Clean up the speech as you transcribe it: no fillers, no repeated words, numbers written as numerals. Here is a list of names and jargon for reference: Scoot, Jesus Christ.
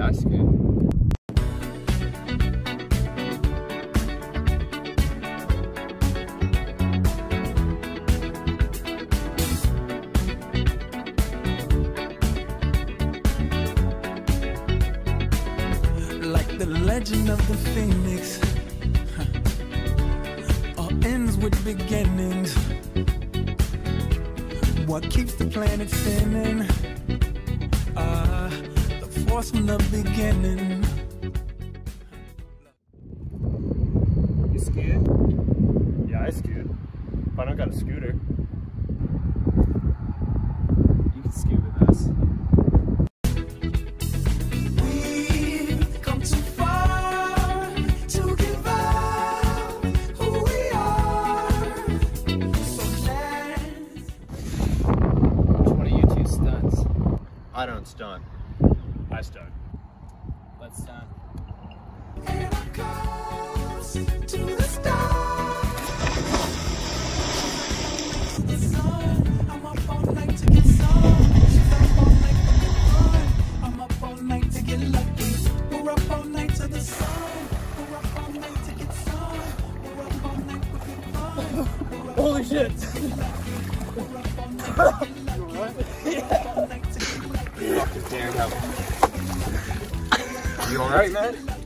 Yeah, Scoot. The legend of the phoenix, all ends with beginnings. What keeps the planet spinning? The force from the beginning. You scared? Yeah, I scared. But I don't got a scooter. You can scoot with us. I don't stunt. I stunt. Let's stunt. And I goes to the stars. The sun. I'm up all night to get sun. She's up all night to get fun. I'm up all night to get lucky. We're up all night to the sun. We're up all night to get sun. We're up all night to get fun. Holy shit! We're up all night to get lucky. We're up all night to get lucky. Fucking scared of. You alright, man?